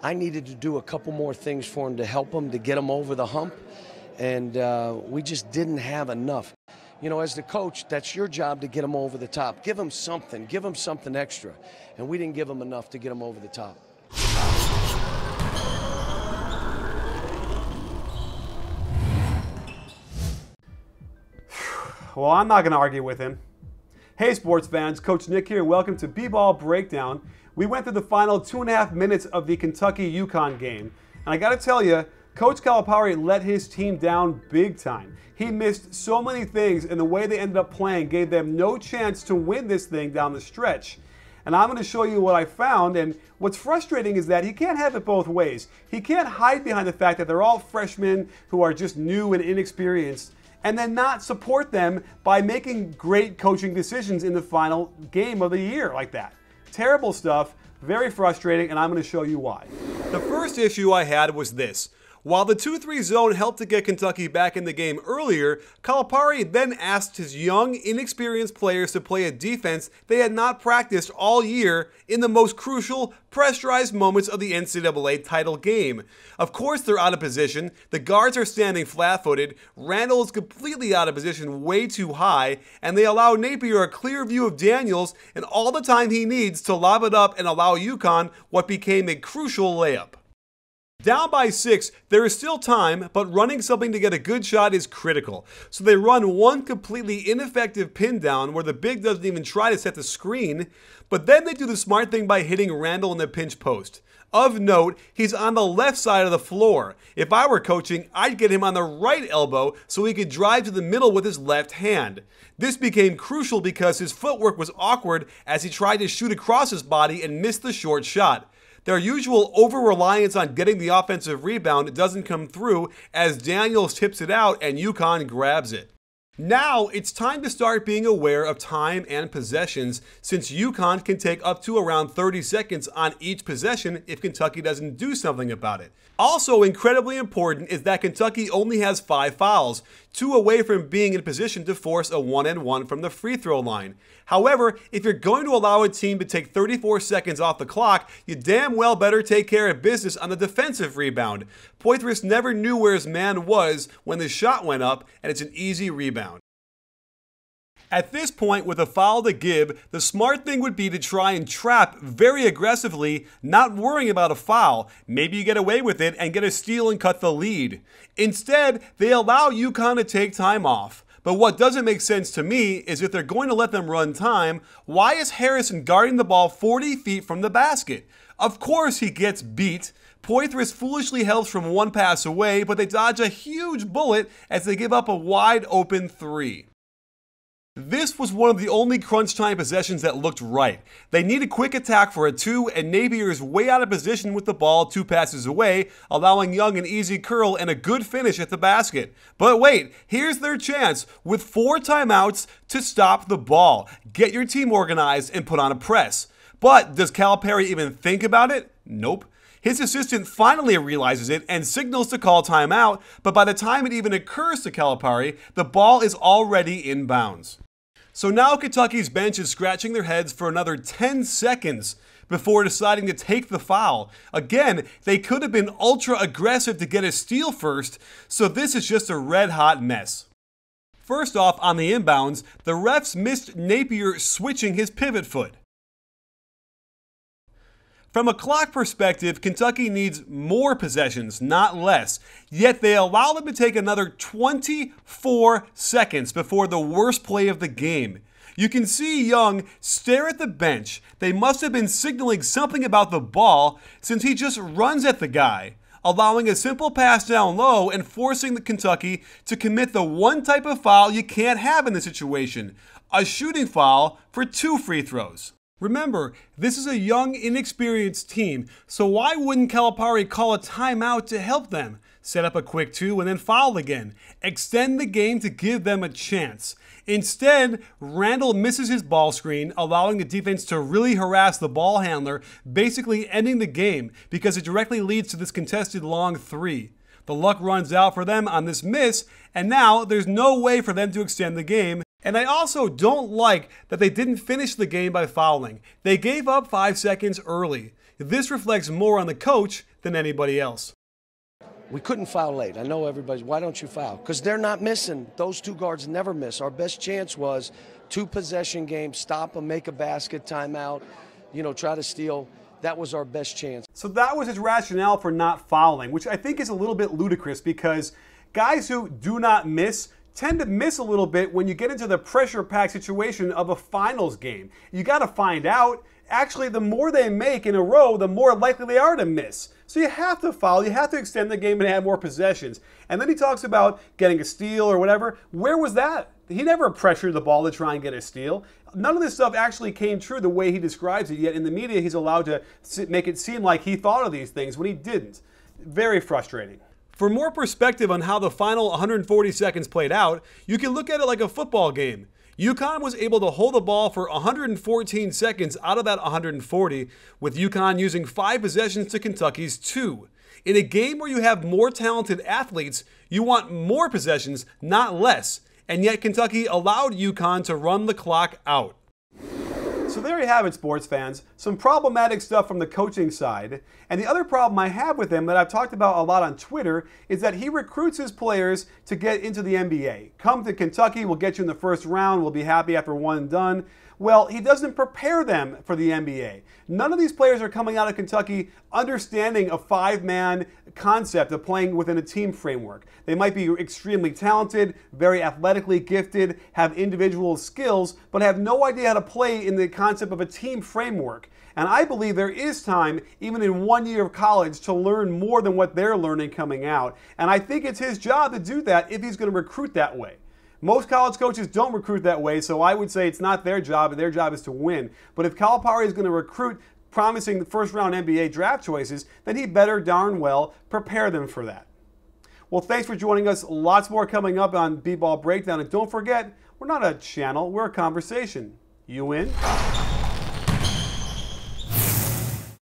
I needed to do a couple more things for him to help him, to get him over the hump, and we just didn't have enough. You know, as the coach, that's your job to get him over the top. Give him something extra. And we didn't give him enough to get him over the top. Well, I'm not going to argue with him. Hey, sports fans, Coach Nick here. Welcome to B-Ball Breakdown. We went through the final 2.5 minutes of the Kentucky-Yukon game. And I got to tell you, Coach Calipari let his team down big time. He missed so many things, and the way they ended up playing gave them no chance to win this thing down the stretch. And I'm going to show you what I found, and what's frustrating is that he can't have it both ways. He can't hide behind the fact that they're all freshmen who are just new and inexperienced, and then not support them by making great coaching decisions in the final game of the year like that. Terrible stuff, very frustrating, and I'm going to show you why. The first issue I had was this. While the 2-3 zone helped to get Kentucky back in the game earlier, Calipari then asked his young, inexperienced players to play a defense they had not practiced all year in the most crucial, pressurized moments of the NCAA title game. Of course they're out of position, the guards are standing flat-footed, Randall is completely out of position way too high, and they allow Napier a clear view of Daniels and all the time he needs to lob it up and allow UConn what became a crucial layup. Down by 6, there is still time, but running something to get a good shot is critical. So they run one completely ineffective pin down where the big doesn't even try to set the screen, but then they do the smart thing by hitting Randall in the pinch post. Of note, he's on the left side of the floor. If I were coaching, I'd get him on the right elbow so he could drive to the middle with his left hand. This became crucial because his footwork was awkward as he tried to shoot across his body and missed the short shot. Their usual over-reliance on getting the offensive rebound doesn't come through as Daniels tips it out and UConn grabs it. Now it's time to start being aware of time and possessions since UConn can take up to around 30 seconds on each possession if Kentucky doesn't do something about it. Also incredibly important is that Kentucky only has 5 fouls, 2 away from being in position to force a 1-and-1 from the free throw line. However, if you're going to allow a team to take 34 seconds off the clock, you damn well better take care of business on the defensive rebound. Poitras never knew where his man was when the shot went up, and it's an easy rebound. At this point, with a foul to give, the smart thing would be to try and trap very aggressively, not worrying about a foul. Maybe you get away with it and get a steal and cut the lead. Instead, they allow UConn to take time off. But what doesn't make sense to me is if they're going to let them run time, why is Harrison guarding the ball 40 feet from the basket? Of course he gets beat. Poitras foolishly helps from one pass away, but they dodge a huge bullet as they give up a wide open 3. This was one of the only crunch time possessions that looked right. They need a quick attack for a 2, and Napier is way out of position with the ball 2 passes away, allowing Young an easy curl and a good finish at the basket. But wait, here's their chance with 4 timeouts to stop the ball, get your team organized, and put on a press. But does Calipari even think about it? Nope. His assistant finally realizes it and signals to call timeout, but by the time it even occurs to Calipari, the ball is already in bounds. So now Kentucky's bench is scratching their heads for another 10 seconds before deciding to take the foul. Again, they could have been ultra aggressive to get a steal first, so this is just a red hot mess. First off, on the inbounds, the refs missed Napier switching his pivot foot. From a clock perspective, Kentucky needs more possessions, not less. Yet they allow them to take another 24 seconds before the worst play of the game. You can see Young stare at the bench. They must have been signaling something about the ball since he just runs at the guy, allowing a simple pass down low and forcing the Kentucky to commit the one type of foul you can't have in this situation, a shooting foul for 2 free throws. Remember, this is a young, inexperienced team, so why wouldn't Calipari call a timeout to help them? Set up a quick 2 and then foul again. Extend the game to give them a chance. Instead, Randall misses his ball screen, allowing the defense to really harass the ball handler, basically ending the game because it directly leads to this contested long 3. The luck runs out for them on this miss, and now there's no way for them to extend the game. And I also don't like that they didn't finish the game by fouling. They gave up 5 seconds early. This reflects more on the coach than anybody else. We couldn't foul late. I know everybody's, why don't you foul? Because they're not missing. Those two guards never miss. Our best chance was two possession game, stop them, make a basket, timeout, you know, try to steal. That was our best chance. So that was his rationale for not fouling, which I think is a little bit ludicrous because guys who do not miss tend to miss a little bit when you get into the pressure-packed situation of a finals game. You got to find out. Actually, the more they make in a row, the more likely they are to miss. So you have to foul, you have to extend the game and have more possessions. And then he talks about getting a steal or whatever. Where was that? He never pressured the ball to try and get a steal. None of this stuff actually came true the way he describes it, yet in the media he's allowed to make it seem like he thought of these things when he didn't. Very frustrating. For more perspective on how the final 140 seconds played out, you can look at it like a football game. UConn was able to hold the ball for 114 seconds out of that 140, with UConn using 5 possessions to Kentucky's 2. In a game where you have more talented athletes, you want more possessions, not less. And yet Kentucky allowed UConn to run the clock out. So there you have it, sports fans. Some problematic stuff from the coaching side. And the other problem I have with him that I've talked about a lot on Twitter is that he recruits his players to get into the NBA. Come to Kentucky, we'll get you in the first round, we'll be happy after one and done. Well, he doesn't prepare them for the NBA. None of these players are coming out of Kentucky understanding a 5-man concept of playing within a team framework. They might be extremely talented, very athletically gifted, have individual skills, but have no idea how to play in the concept of a team framework. And I believe there is time, even in 1 year of college, to learn more than what they're learning coming out. And I think it's his job to do that if he's going to recruit that way. Most college coaches don't recruit that way, so I would say it's not their job, and their job is to win. But if Calipari is going to recruit promising the first-round NBA draft choices, then he better darn well prepare them for that. Well, thanks for joining us. Lots more coming up on B-Ball Breakdown. And don't forget, we're not a channel, we're a conversation. You in?